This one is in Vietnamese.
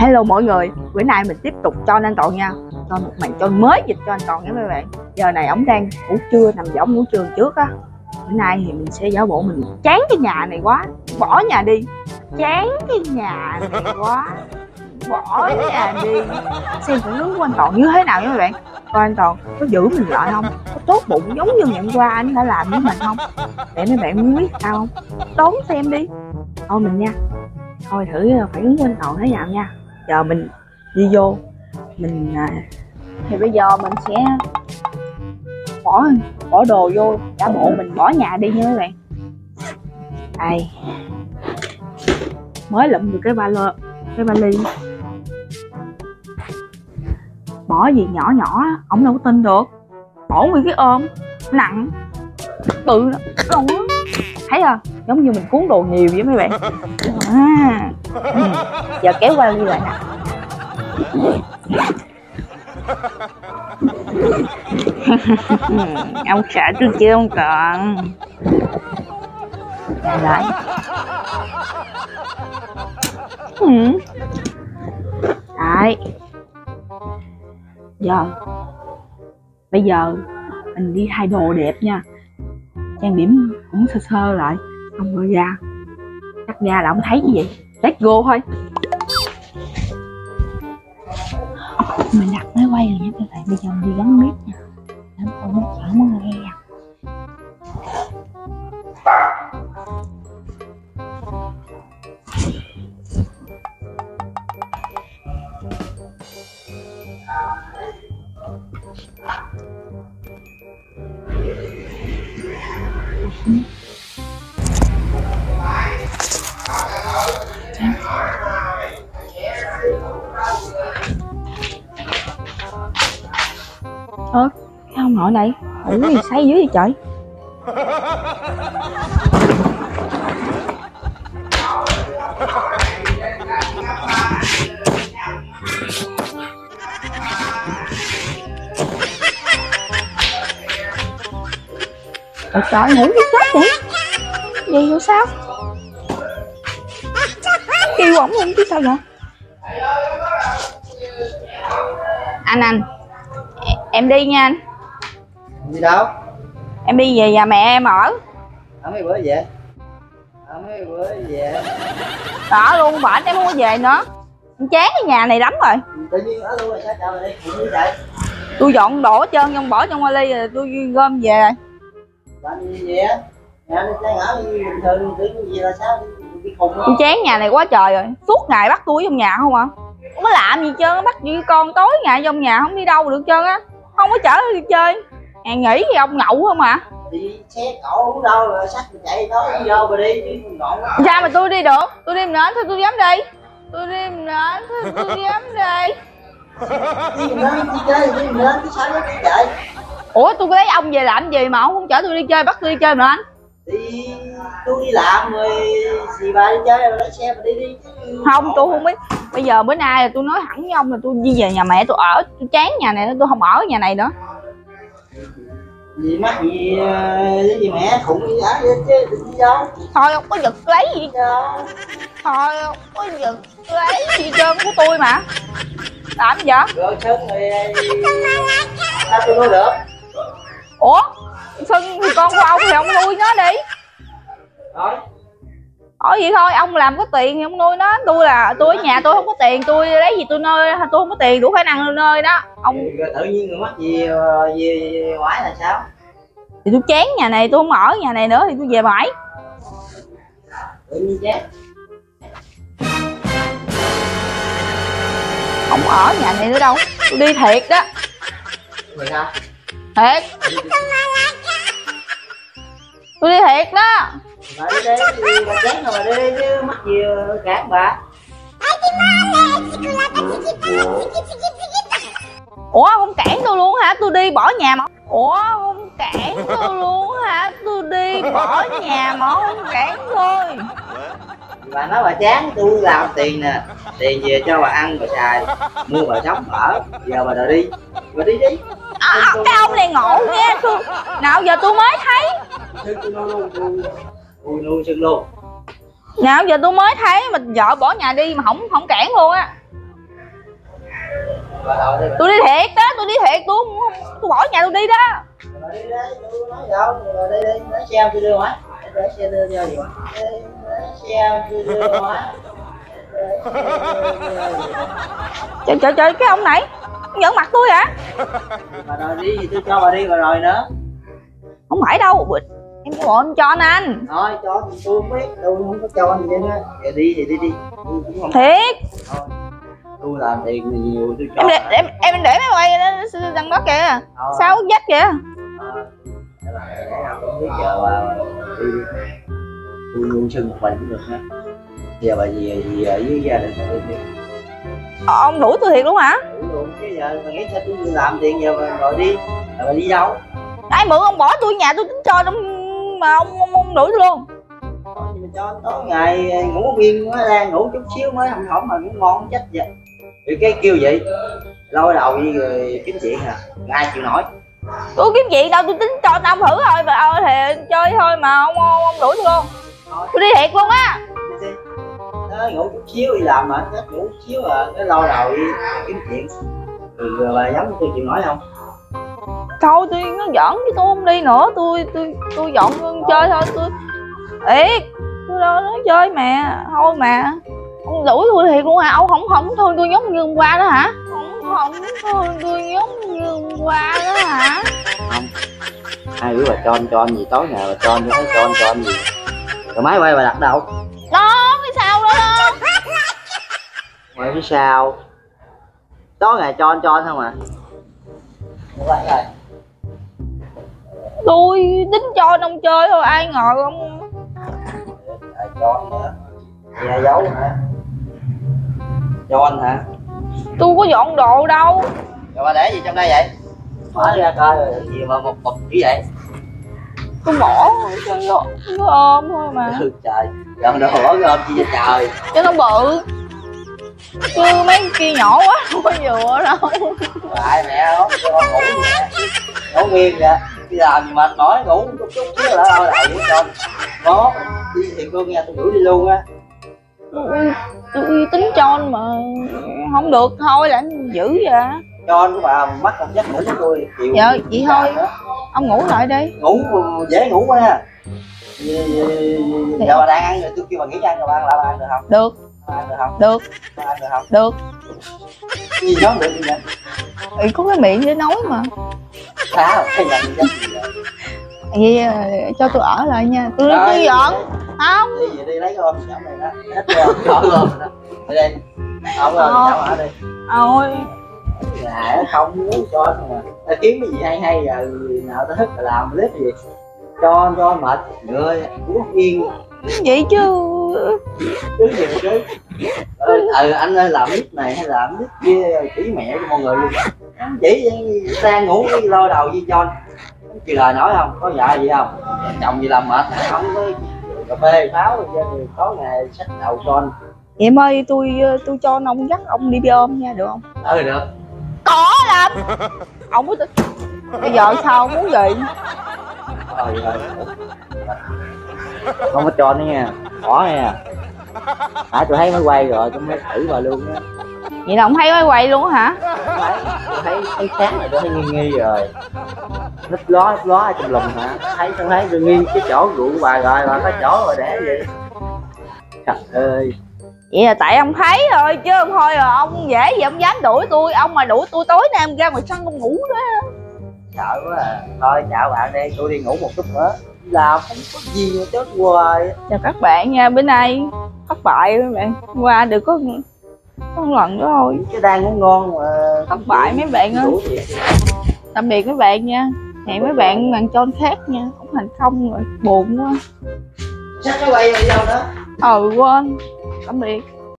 Hello mọi người, bữa nay mình tiếp tục cho anh Toàn nha. Cho một màn trôi mới dịch cho anh Toàn nha mấy bạn. Giờ này ổng đang ngủ trưa, nằm giỏng ngủ trưa trước á. Bữa nay thì mình sẽ giả bộ mình chán cái nhà này quá, bỏ nhà đi. Chán cái nhà này quá, bỏ nhà đi. Xem phản ứng của anh Toàn như thế nào nha mấy bạn. Coi anh Toàn có giữ mình lại không, có tốt bụng giống như ngày hôm qua anh đã làm với mình không. Để mấy bạn muốn biết sao không, đón xem đi. Thôi mình nha, thôi thử phản ứng của anh Toàn thế nào nha. Giờ mình đi vô mình thì bây giờ mình sẽ bỏ đồ vô, giả bộ mình bỏ nhà đi nha các bạn. Đây, mới lụm được cái vali. Bỏ gì nhỏ nhỏ ổng đâu có tin được, bỏ nguyên cái ôm nặng bự đó, thấy không, giống như mình cuốn đồ nhiều vậy mấy bạn. Giờ kéo qua đi lại nè. Ông sợ tôi chưa ông còn lại. Đấy. Giờ bây giờ mình đi thay đồ đẹp nha, trang điểm cũng sơ sơ lại, xong rồi ra cắt da là ông thấy cái gì. Let's go thôi. Mình đặt máy quay rồi nha các bạn. Bây giờ mình đi gắn mic nha. Làm con nó chở nó nghe. Ơ, cái ông nội này, ủa gì say dữ vậy trời. Ủa trời, ngủ cái chết vậy. Gì vậy sao? Kêu ổng không chứ sao vậy? Anh em đi nha anh. Đi đâu? Em đi về nhà mẹ em ở. Ở mấy bữa về. Ở mấy bữa về. Đó luôn, bển em không có về nữa. Em chán cái nhà này lắm rồi. Tự nhiên ở luôn rồi sao chào mày đi. Tôi dọn đổ trơn trong bỏ trong vali rồi tôi gom về rồi. Bạn đi về á. Nhà nó chán ở bình thường tưởng gì là sao đi khùng. Tôi chán nhà này quá trời rồi. Suốt ngày bắt tôi trong nhà không ạ? Không có làm gì trơn, bắt như con tối ngày trong nhà không đi đâu được trơn á. Không có chở đi chơi. À nghỉ thì ông nhậu không ạ? À? Đi xe cổ không đâu rồi sách mình chạy đó đi vô rồi đi chứ ngọn. Sao mà tôi đi được? Tôi đi nữa thôi tôi dám đi. Tôi đi nữa thôi tôi dám đi. Đi nữa đi chơi đi nữa chứ sao nó đi chạy. Ủa tôi có lấy ông về làm gì mà ông không chở tôi đi chơi, bắt tôi đi chơi mà anh. Đi tôi đi làm rồi gì bà đi chơi rồi lái xe mà đi đi chứ. Không tôi không biết. Bây giờ bữa nay là tôi nói thẳng với ông là tôi đi về nhà mẹ tôi ở, tôi chán nhà này tôi không ở nhà này nữa. Gì mắc gì với gì mẹ khủng gì á chứ đi đâu. Thôi không có giật lấy gì đâu. Thôi không có giật lấy gì trơn của tôi mà. Làm gì vậy? Rồi sưng thì sao tôi nuôi được? Ủa? Sưng thì con của ông thì ông nuôi nó đi. Rồi. Ở vậy thôi, ông làm có tiền thì ông nuôi nó. Tôi là tôi ở nhà tôi không có tiền, tôi lấy gì tôi nuôi, tôi không có tiền đủ khả năng nuôi nơi đó. Ông tự nhiên người mắc gì về mãi là sao? Thì tôi chán nhà này, tôi không ở nhà này nữa thì tôi về mãi. Tự nhiên chán. Không ở nhà này nữa đâu, tôi đi thiệt đó. Vậy hả? Thiệt. Tôi đi thiệt đó. Bà đi đi, bà chán rồi bà đi chứ mắc gì cản bà. Ủa không cản tôi luôn hả? Tôi đi bỏ nhà mà. Ủa không cản tôi luôn hả? Tôi đi bỏ nhà mà không cản tôi. Bà nói bà chán tôi làm tiền nè. Tiền về cho bà ăn, bà xài, mua bà sống, bà ở. Giờ bà đòi đi. Bà đi đi. Cái ông này ngộ nghe tôi. Nào giờ tôi mới thấy. Tôi nuôi sưng luôn. Nào giờ tôi mới thấy mà vợ bỏ nhà đi mà không cản luôn á. Tôi đi thiệt đó, tôi đi thiệt, tôi không, tôi bỏ nhà tôi đi đó. Đi đấy, tôi nói đâu, đi lấy xe tôi đưa hả? Để xe đưa vô gì hả? Lấy xe tôi đưa hả? Trời trời trời, cái ông này giận mặt tôi hả? Bà đòi đi gì tôi cho bà đi bà rồi nữa. Không phải đâu, em không cho anh. Thôi cho thì tôi không biết, tôi không có cho anh vậy nữa. Vậy đi thì đi. Thiệt. Thôi. Tôi làm tiền thì nhiều tôi cho. Em để máy quay nó đằng đó kìa. Sao hút dách kìa. Không biết giờ bà tôi luôn sưng một mình cũng được ha. Giờ bà gì ở dưới gia đình tôi đi. Ông đuổi tôi thiệt luôn hả? Đuổi luôn chứ giờ bà nghĩ sao tôi làm tiền giờ bà rồi đi. Là bà đi đâu? Ai mượn ông bỏ tôi nhà tôi tính cho mà ông đuổi tôi luôn. Mình cho tối ngày ngủ viên quá ra ngủ chút xíu mới không hỏng mà cũng ngon chết vậy. Vì cái kêu vậy lôi đầu đi rồi kiếm chuyện à, ai chịu nổi. Tôi kiếm chuyện đâu, tôi tính cho tao thử thôi mà thì chơi thôi mà ông đuổi tôi luôn. Tôi đi thiệt luôn á. Đó, ngủ chút xíu đi làm mà chết ngủ chút xíu à, cái lôi đầu đi kiếm chuyện. Rồi bà dám tôi chịu nổi không? Thôi tôi nó giỡn chứ tôi không đi nữa, tôi dọn chơi thôi tôi. Ê, tôi đâu nói chơi mà, thôi mà. Ông đuổi tôi thiệt luôn hả? Ông không thương tôi giống như hôm qua đó hả? Không thương tôi giống như hôm qua đó hả? Không. Hai đứa bà cho anh gì tối nào bà cho anh gì. Rồi máy quay bà đặt đâu? Đó, phía sau đó đó. Ngoài phía sau. Tối ngày cho anh không à? Vậy rồi. Tôi tính cho anh ông chơi thôi, ai ngờ ông cho nữa. Nhà giấu hả? Cho anh hả? Tôi có dọn đồ đâu. Rồi bà để gì trong đây vậy? Mở ra coi rồi gì mà một bịch như vậy? Tôi bỏ nó ôm thôi mà. Trời, dọn đồ bỏ ôm chi vậy trời? Chứ nó bự. Tôi mấy kia nhỏ quá không có vừa đâu. Lại mẹ nó, tôi không ngủ gì nè. Ngủ nguyên vậy. Đi làm gì mệt mỏi ngủ chút chút chứ là đâu lại ngủ cho nó. Đi thiệt luôn nha, tôi đuổi đi luôn á. Tôi tính cho anh mà không được thôi là anh dữ vậy. Cho anh của bà bắt một giấc ngủ với tôi chịu. Dạ vậy thôi nữa. Ông ngủ lại đi. Ngủ dễ ngủ quá ha. Giờ bà đang ăn rồi tôi kêu bà nghỉ ăn rồi bà ăn lại bà ăn được không? Được. Bà ăn được không? Được. Bà ăn được không? Được. Gì đó được gì vậy? Ừ, có cái miệng để nói mà. Sao? Cái gì vậy? Vậy cho tôi ở lại nha, tôi dọn không đi vậy đi lấy cái ôm chảo này đó hết rồi dọn ôm đó đi đi ôm rồi chảo ở đi ôi là không muốn cho anh mà kiếm cái gì hay hay giờ nào ta thích là làm clip gì cho mệt người cũng yên vậy chứ cứ gì chứ anh ơi làm clip này hay làm clip kia chỉ mẹ cho mọi người luôn chỉ sang ngủ cái lôi đầu với John chứ lời nói không có dạ gì không chồng gì làm mệt không có cà phê pháo tối ngày sách đầu con em ơi tôi cho ông dắt ông đi ôm nha được không? Ừ được có lắm ông mới tính bây giờ sao muốn gì rồi không có cho nữa nha bỏ nha hả tôi thấy mới quay rồi tôi mới thử vào luôn á vậy là ông thấy mới quay luôn hả? Tôi thấy sáng rồi tôi thấy nghi rồi núp ló trong lùm hả? Thấy tôi nghiêng cái chỗ ruộng của bà rồi bà có chỗ rồi để vậy. Trời ơi. Vậy là tại ông thấy rồi chứ không thôi rồi ông dễ gì ông dám đuổi tôi, ông mà đuổi tôi tối nay em ra ngoài sân ông ngủ đó. Sợ quá à. Thôi chào bạn đi, tôi đi ngủ một chút nữa. Làm không có gì mà chết hoài. Chào các bạn nha, bữa nay thất bại các bạn. Qua được có lần nữa thôi. Chứ đang ngủ ngon mà thất bại mấy bạn á. Tạm biệt các bạn nha. Hẹn mấy bạn màn tròn khác nha. Cũng thành không rồi, buồn quá. Chắc nó quay đi đâu đó. Ừ quên. Tạm biệt.